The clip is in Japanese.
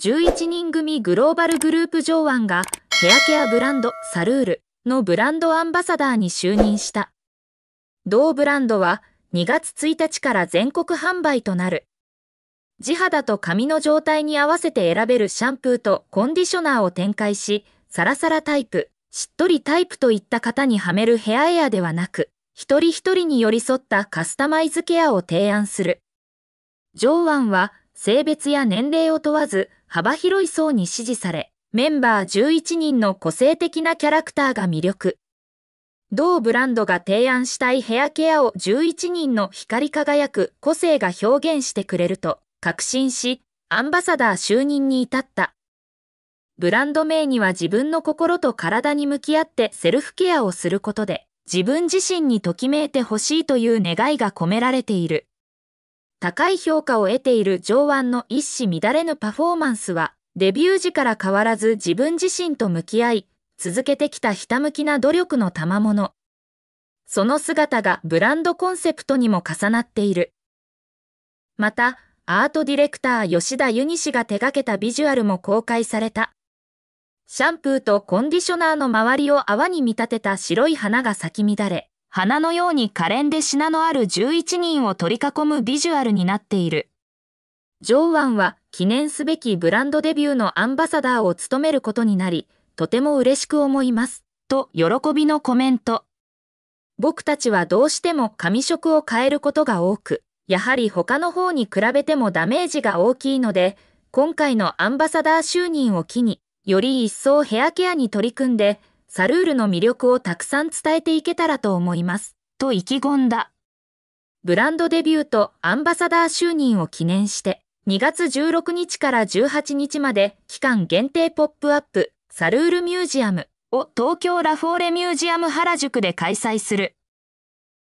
11人組グローバルグループJO1がヘアケアブランドSoruleのブランドアンバサダーに就任した。同ブランドは2月1日から全国販売となる。地肌と髪の状態に合わせて選べるシャンプーとコンディショナーを展開し、サラサラタイプ、しっとりタイプといった型にはめるヘアエアではなく、一人一人に寄り添ったカスタマイズケアを提案する。JO1は性別や年齢を問わず幅広い層に支持され、メンバー11人の個性的なキャラクターが魅力。同ブランドが提案したいヘアケアを11人の光り輝く個性が表現してくれると確信し、アンバサダー就任に至った。ブランド名には自分の心と体に向き合ってセルフケアをすることで、自分自身にときめいてほしいという願いが込められている。高い評価を得ているJO1の一糸乱れぬパフォーマンスは、デビュー時から変わらず自分自身と向き合い、続けてきたひたむきな努力の賜物。その姿がブランドコンセプトにも重なっている。また、アートディレクター吉田ユニ氏が手掛けたビジュアルも公開された。シャンプーとコンディショナーの周りを泡に見立てた白い花が咲き乱れ、花のように可憐でしなのある11人を取り囲むビジュアルになっている。JO1は記念すべきブランドデビューのアンバサダーを務めることになり、とても嬉しく思います、と喜びのコメント。僕たちはどうしても髪色を変えることが多く、やはり他の方に比べてもダメージが大きいので、今回のアンバサダー就任を機に、より一層ヘアケアに取り組んで、Soruleの魅力をたくさん伝えていけたらと思います、と意気込んだ。ブランドデビューとアンバサダー就任を記念して、2月16日から18日まで期間限定ポップアップSoruleミュージアムを東京ラフォーレミュージアム原宿で開催する。